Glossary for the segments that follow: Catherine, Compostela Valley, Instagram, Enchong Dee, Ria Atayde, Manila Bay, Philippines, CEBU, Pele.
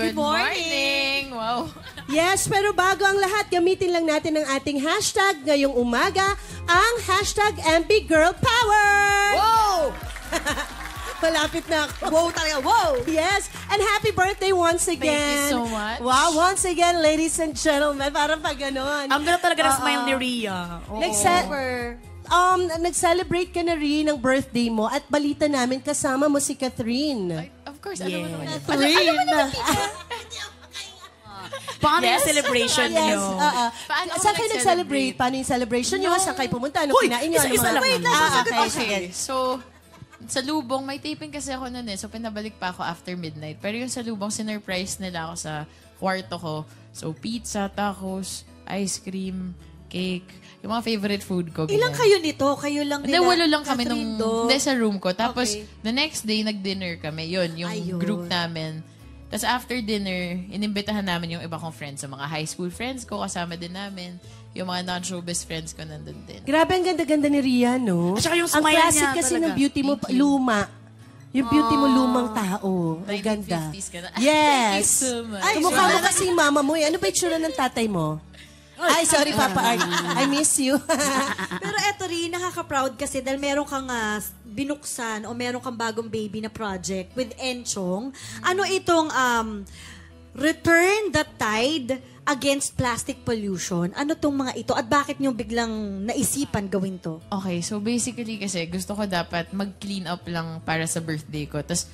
Good morning! Wow! Yes, pero bago ang lahat, gamitin lang natin ang ating hashtag ngayong umaga, ang hashtag MB Girl Power! Wow! Malapit na ako. Wow talaga, wow! Yes, and happy birthday once again. Thank you so much. Wow, once again, ladies and gentlemen, parang pag ganon. Ang ganap talaga ng smile ni Ria. Next. Nag-celebrate ka na rin ng birthday mo at balita namin kasama mo si Catherine. Of course, alam mo naman. Catherine! Paano yung celebration nyo? Saan kayo nag-celebrate? Paano yung celebration nyo? Saan kayo pumunta? Ano kinain nyo? Isa-isa lang. Okay. So, sa lubong, may taping kasi ako nun eh. So, pinabalik pa ako after midnight. Pero yung sa lubong, sinurprise nila ako sa kwarto ko. So, pizza, tacos, ice cream, cake. Yung mga favorite food ko. Ilang kayo nito? Kayo lang nila? Walo lang kami nung... Hindi, sa room ko. Tapos, the next day, nag-dinner kami. Yun, yung group namin. Tapos, after dinner, inimbitahan namin yung iba kong friends. Yung mga high school friends ko, kasama din namin. Yung mga non-showbiz friends ko, nandun din. Grabe, ang ganda-ganda ni Ria, no? At saka yung smile niya, talaga. Ang classic kasi ng beauty mo, luma. Yung beauty mo, lumang tao. Ang ganda. 1950s ka na. Yes! Kumukha mo kasi yung mama mo. Ano ba itsura ng tatay mo? Ay, sorry, Papa Art. I miss you. Pero eto rin, nakaka-proud kasi dahil meron kang binuksan o meron kang bagong baby na project with Enchong. Ano itong Return the Tide Against Plastic Pollution? Ano tong mga ito? At bakit nyo biglang naisipan gawin to? Okay, so basically kasi gusto ko dapat mag-clean up lang para sa birthday ko. Tapos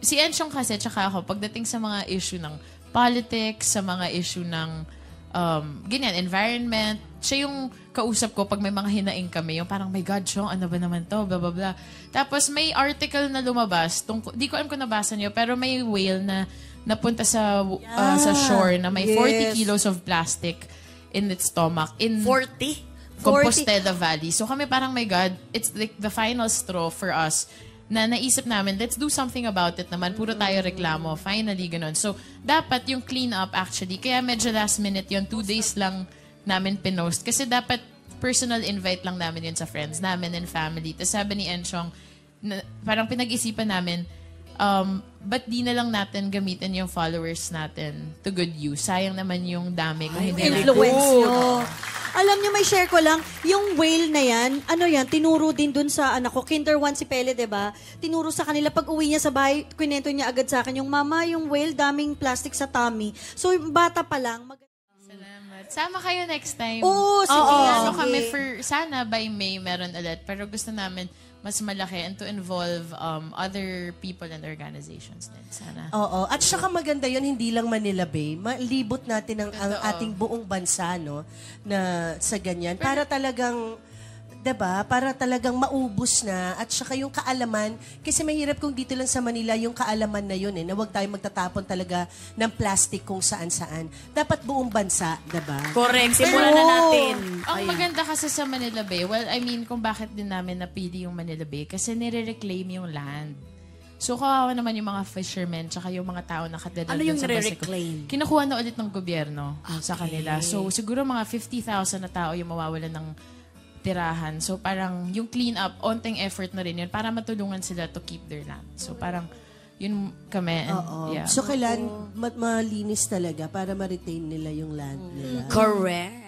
si Enchong kasi, tsaka ako, pagdating sa mga issue ng politics, sa mga issue ng... ganyan, environment. Siya yung kausap ko pag may mga hinaing kami. Yung parang, my God, Chong, ano ba naman to? Blah, blah, blah. Tapos may article na lumabas. Di ko alam kung nabasa niyo, pero may whale na napunta sa shore na may 40 kilos of plastic in its stomach. In 40? Compostela Valley. So kami parang, my God, it's like the final straw for us. Na naisip namin, let's do something about it naman. Puro tayo reklamo. Finally, ganun. So, dapat yung clean-up actually. Kaya medyo last minute yun. 2 days lang namin pinost. Kasi dapat personal invite lang namin yun sa friends namin and family. Tapos sabi ni Enchong, parang pinag-isipan namin, ba't di na lang natin gamitin yung followers natin to good use? Sayang naman yung dami. Ay, influence nyo. Alam nyo, may share ko lang, yung whale na yan, ano yan, tinuro din dun sa anak ko, kinder 1 si Pele, diba? Tinuro sa kanila, pag uwi niya sa bahay, kwento niya agad sa akin, yung mama, yung whale, daming plastic sa tummy. So, bata pa lang. Salamat. Sama kayo next time. Oo, sige. Ano kami for, sana by May meron ulit, pero gusto namin mas malaki and to involve other people and organizations din, sana. Oo. At saka maganda yun, hindi lang Manila Bay. Malibot natin ang ating buong bansa, no? Na sa ganyan. Para talagang, diba? Para talagang maubos na. At saka yung kaalaman, kasi mahirap kung dito lang sa Manila, yung kaalaman na yun, eh. Na huwag tayo magtatapon talaga ng plastic kung saan-saan. Dapat buong bansa, diba? Correct. Simulan na natin. Ang maganda kasi sa Manila Bay, well, I mean, kung bakit din namin napili yung Manila Bay, kasi nire-reclaim yung land. So, kawawa naman yung mga fishermen tsaka yung mga tao na kadadal. Ano yung nire-reclaim? Kinukuha na ulit ng gobyerno sa kanila. So, siguro mga 50,000 na tao yung mawawalan ng tirahan. So, parang yung clean-up, onting effort na rin yun para matulungan sila to keep their land. So, parang yun kami. So, kailan malinis talaga para ma-retain nila yung land nila. Correct.